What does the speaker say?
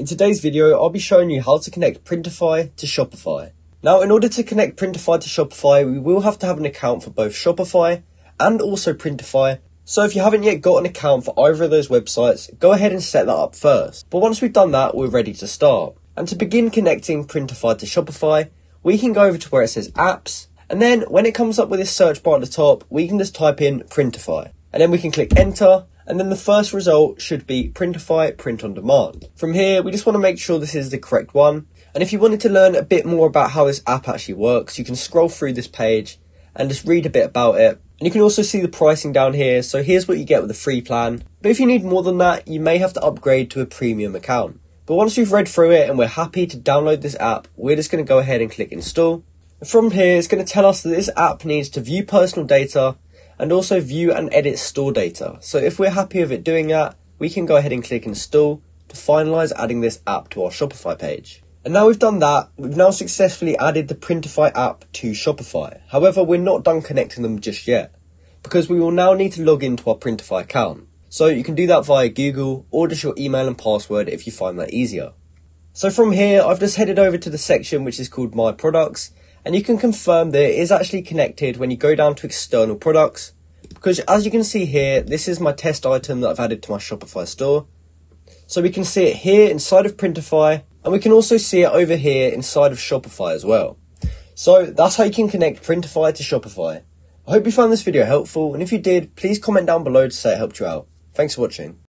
In today's video, I'll be showing you how to connect Printify to Shopify. Now, in order to connect Printify to Shopify, we will have to have an account for both Shopify and also Printify. So if you haven't yet got an account for either of those websites, go ahead and set that up first. But once we've done that, we're ready to start. And to begin connecting Printify to Shopify, we can go over to where it says apps. And then when it comes up with this search bar at the top, we can just type in Printify. And then we can click enter. And then the first result should be Printify Print on Demand. From here, we just want to make sure this is the correct one. And if you wanted to learn a bit more about how this app actually works, you can scroll through this page and just read a bit about it. And you can also see the pricing down here. So here's what you get with the free plan. But if you need more than that, you may have to upgrade to a premium account. But once we've read through it and we're happy to download this app, we're just going to go ahead and click install. And from here, it's going to tell us that this app needs to view personal data and also view and edit store data. So if we're happy with it doing that, we can go ahead and click install to finalize adding this app to our Shopify page. And now we've done that, we've now successfully added the Printify app to Shopify. However, we're not done connecting them just yet, because we will now need to log into our Printify account. So you can do that via Google or just your email and password if you find that easier. So from here, I've just headed over to the section which is called My Products, and you can confirm that it is actually connected when you go down to external products, because as you can see here, this is my test item that I've added to my Shopify store. So we can see it here inside of Printify, and we can also see it over here inside of Shopify as well. So that's how you can connect Printify to Shopify. I hope you found this video helpful, and if you did, please comment down below to say it helped you out. Thanks for watching.